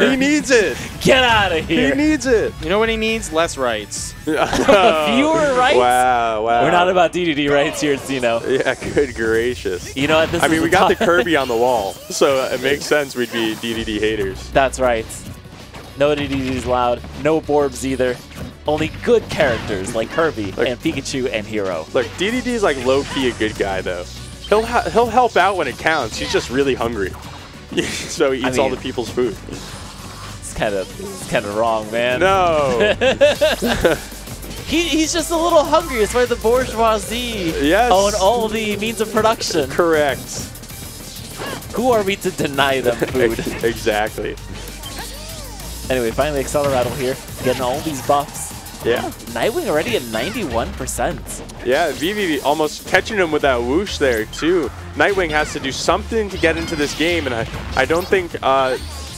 He needs it. Get out of here. He needs it. You know what he needs? Less rights. Fewer rights? Wow, wow. We're not about DDD rights here at Zeno. Yeah, good gracious. You know what? This I mean, we got the Kirby on the wall, so it makes sense we'd be DDD haters. That's right. No DDDs allowed. No Borbs either. Only good characters like Kirby and Pikachu and Hero. Look, DDD is like low-key a good guy, though. He'll help out when it counts. He's just really hungry. So he eats all the people's food. It's kind of wrong, man. No. he's just a little hungry. It's why the bourgeoisie own all the means of production. Correct. Who are we to deny them food? Exactly. Anyway, finally Accelerator here, getting all these buffs. Yeah. Oh, Knightwing already at 91%. Yeah, Vivi almost catching him with that whoosh there, too. Knightwing has to do something to get into this game, and I don't think,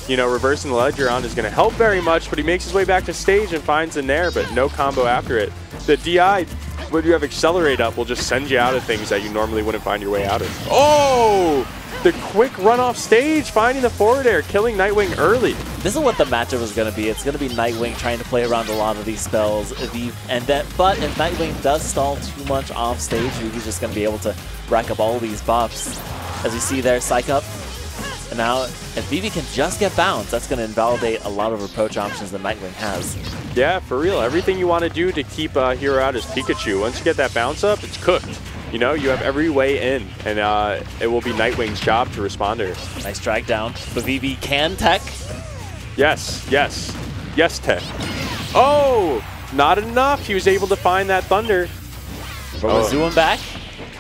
you know, reversing the ledger on is going to help very much, but he makes his way back to stage and finds the Nair, but no combo after it. The DI, when you have Accelerate up, will just send you out of things that you normally wouldn't find your way out of. Oh! The quick run off stage, finding the forward air, killing Knightwing early. This is what the matchup is going to be. It's going to be Knightwing trying to play around a lot of these spells. But if Knightwing does stall too much off stage, Vivi's just going to be able to rack up all these buffs. As you see there, Psych Up. And now, if Vivi can just get bounced, that's going to invalidate a lot of approach options that Knightwing has. Yeah, for real. Everything you want to do to keep Hero out is Pikachu. Once you get that bounce up, it's cooked. You know, you have every way in, and it will be Nightwing's job to respond to her. Nice drag down. But Vivi can tech. Yes, yes, yes tech. Oh, not enough. He was able to find that Thunder. But we'll zoom back.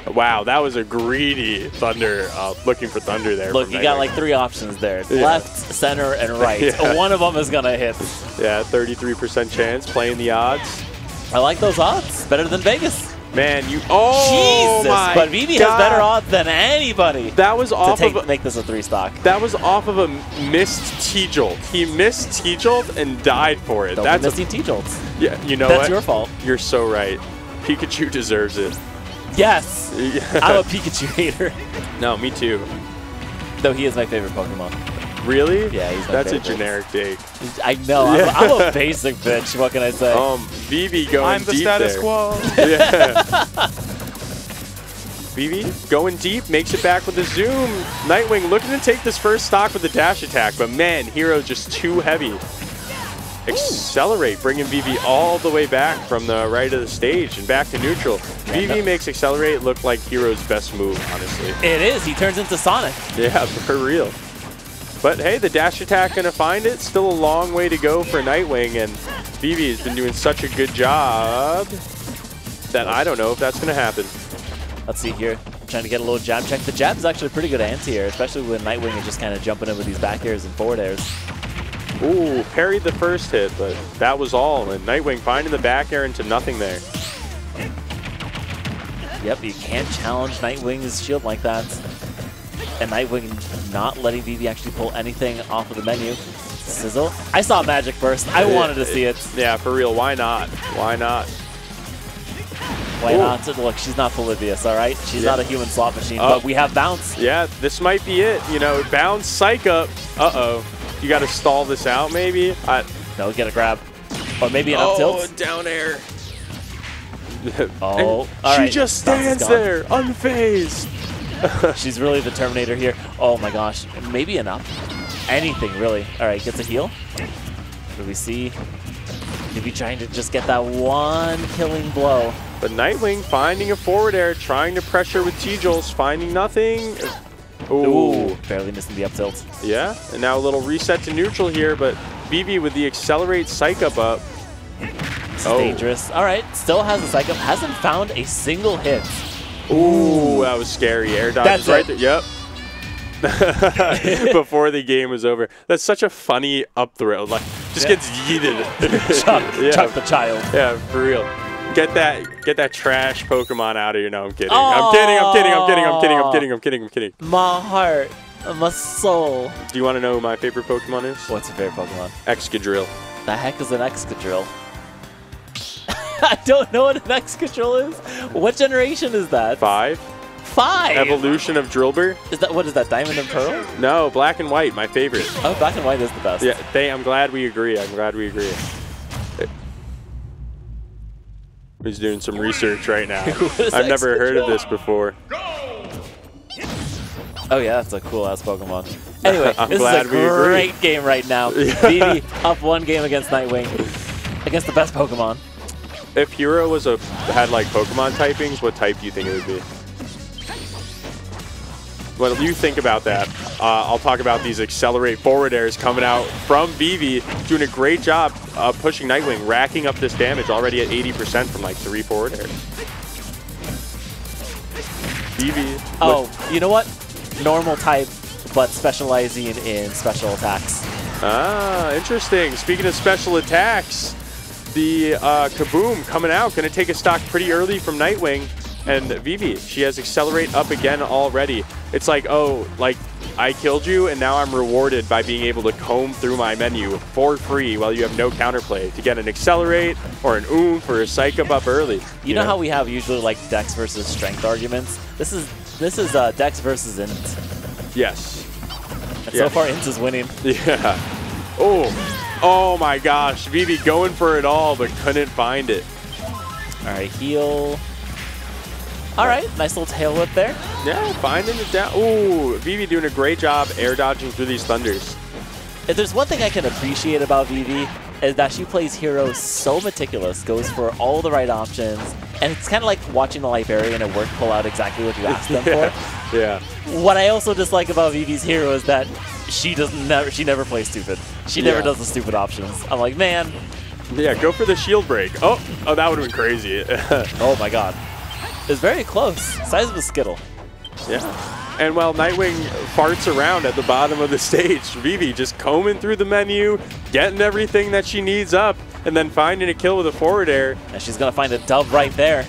Wow, that was a greedy Thunder, looking for Thunder there. Look, you got like three options there. Yeah. Left, center, and right. Yeah. One of them is going to hit. Yeah, 33% chance, playing the odds. I like those odds. Better than Vegas. Man, you... Oh, Jesus, my but Vivi God. Has better odds than anybody. That was off to make this a three stock. That was off of a missed T-Jolt. He missed T-Jolt and died for it. That's missing T-Jolts. Yeah, you know That's what? Your fault. You're so right. Pikachu deserves it. Yes. I'm a Pikachu hater. No, me too. Though he is my favorite Pokemon. Really? Yeah, he's my That's favorite. A generic dig. I know. Yeah. I'm a basic bitch. What can I say? Vivi going deep I'm the deep status there. Quo. Yeah. Vivi going deep, makes it back with a zoom. Knightwing looking to take this first stock with the dash attack, but man, Hero just too heavy. Accelerate, bringing Vivi all the way back from the right of the stage and back to neutral. Vivi makes Accelerate look like Hero's best move, honestly. It is. He turns into Sonic. Yeah, for real. But hey, the dash attack gonna find it. Still a long way to go for Knightwing, and Vivi has been doing such a good job that I don't know if that's gonna happen. Let's see here, trying to get a little jab check. The jab's actually a pretty good anti-air, especially when Knightwing is just kind of jumping in with these back airs and forward airs. Ooh, parried the first hit, but that was all, and Knightwing finding the back air into nothing there. Yep, you can't challenge Nightwing's shield like that. And Knightwing not letting Vivi actually pull anything off of the menu. Sizzle. I saw Magic Burst. I wanted to see it. Yeah, for real. Why not? Why not? Why not? Look, she's not Polybius, all right? She's not a human slot machine, but we have Bounce. Yeah, this might be it. You know, Bounce, Psych Up. Uh-oh. You got to stall this out, maybe? No, get a grab. Or maybe an up tilt. Oh, down air. Oh, all right. She just stands there, unfazed. She's really the Terminator here. Oh my gosh. Maybe enough. Anything, really. Alright, gets a heal. What do we see? Vivi trying to just get that one killing blow. But Knightwing finding a forward air, trying to pressure with T-Jolts, finding nothing. Ooh. Barely missing the up tilt. Yeah, and now a little reset to neutral here, but Vivi with the Accelerate Psych Up up. It's dangerous. Alright, still has a Psych Up. Hasn't found a single hit. Ooh, that was scary. Air dodge That's is right it. There. Yep. Before the game was over. That's such a funny up throw. Like, just gets yeeted. Chuck the child. Yeah, for real. Get that trash Pokemon out of here. No, I'm kidding. I'm kidding. I'm kidding. I'm kidding. I'm kidding. I'm kidding. I'm kidding. I'm kidding. My heart. My soul. Do you want to know who my favorite Pokemon is? What's your favorite Pokemon? Excadrill. The heck is an Excadrill? I don't know what an Excadrill is. What generation is that? Five. 5! Evolution of Drilbur. Is that, what is that, Diamond and Pearl? No, Black and White, my favorite. Oh, Black and White is the best. Yeah, I'm glad we agree. I'm glad we agree. He's doing some research right now. I've never heard of this before. Oh yeah, that's a cool ass Pokemon. Anyway, this is a great game right now. Vivi up one game against Knightwing, against the best Pokemon. If Hero was had like Pokemon typings, what type do you think it would be? Well, you think about that. I'll talk about these accelerate forward airs coming out from Vivi, doing a great job pushing Knightwing, racking up this damage already at 80% from like 3 forward airs. Vivi. Oh, you know what? Normal type, but specializing in special attacks. Ah, interesting. Speaking of special attacks, the Kaboom coming out, going to take a stock pretty early from Knightwing. And Vivi, she has Accelerate up again already. It's like, oh, like, I killed you, and now I'm rewarded by being able to comb through my menu for free while you have no counterplay to get an Accelerate or an Oomph or a Psych-Up up early. You know how we have usually, like, Dex versus Strength arguments? This is Dex versus Int. Yes. And so far, Int is winning. Yeah. Oh my gosh. Vivi going for it all, but couldn't find it. All right, heal. All right, nice little tail whip there. Yeah, finding it down. Ooh, Vivi doing a great job air dodging through these thunders. If there's one thing I can appreciate about Vivi, is that she plays Hero so meticulous, goes for all the right options, and it's kind of like watching a librarian at work pull out exactly what you asked them for. Yeah. What I also dislike about Vivi's Hero is that she never plays stupid. She never does the stupid options. I'm like, man. Yeah, go for the shield break. Oh, that would have been crazy. Oh my god. It was very close. Size of a Skittle. Yeah. And while Knightwing farts around at the bottom of the stage, Vivi just combing through the menu, getting everything that she needs up, and then finding a kill with a forward air. And she's gonna find a dub right there.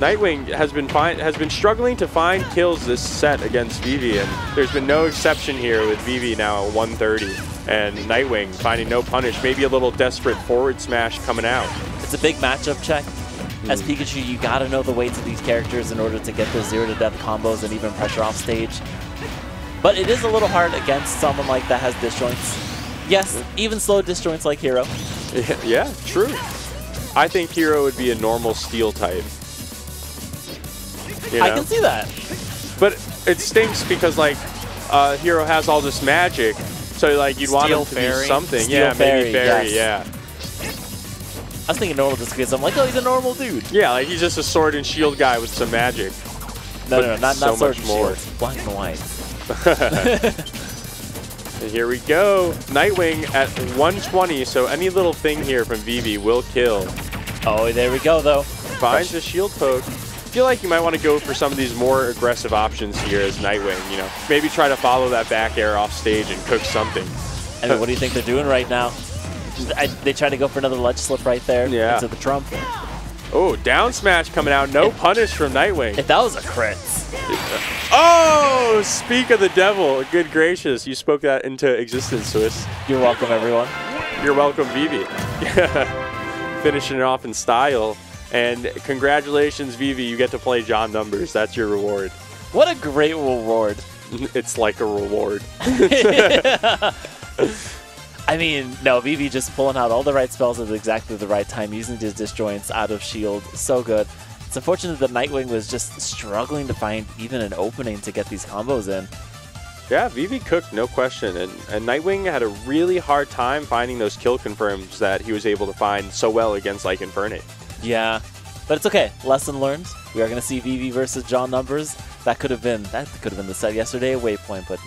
Knightwing has been struggling to find kills this set against Vivi, and there's been no exception here with Vivi now at 130, and Knightwing finding no punish. Maybe a little desperate forward smash coming out. It's a big matchup check. As Pikachu, you gotta know the weights of these characters in order to get those zero-to-death combos and even pressure off stage. But it is a little hard against someone like that has disjoints. Yes, even slow disjoints like Hero. Yeah, true. I think Hero would be a normal steel type. You know? I can see that. But it stinks because, like, Hero has all this magic, so, like, you'd want him to be something. Steel maybe fairy, yes. I was thinking normal just because I'm like, oh, he's a normal dude. Yeah, like he's just a sword and shield guy with some magic. No, not sword and shield. Black and white. And here we go. Knightwing at 120, so any little thing here from Vivi will kill. Oh, there we go, though. Finds a shield poke. I feel like you might want to go for some of these more aggressive options here as Knightwing, you know. Maybe try to follow that back air off stage and cook something. I mean, what do you think they're doing right now? They try to go for another ledge slip right there into the trump. Oh, down smash coming out. No punish from Knightwing. If that was a crit. Oh, speak of the devil. Good gracious. You spoke that into existence, Swiss. You're welcome, everyone. You're welcome, Vivi. Finishing it off in style. And congratulations, Vivi. You get to play John Numbers. That's your reward. What a great reward. It's like a reward. I mean, no, Vivi just pulling out all the right spells at exactly the right time, using his disjoints out of shield. So good. It's unfortunate that Knightwing was just struggling to find even an opening to get these combos in. Yeah, Vivi cooked, no question. And Knightwing had a really hard time finding those kill confirms that he was able to find so well against, like, Infernape. Yeah, but it's okay. Lesson learned. We are going to see Vivi versus John Numbers. That could have been the set yesterday at Waypoint, but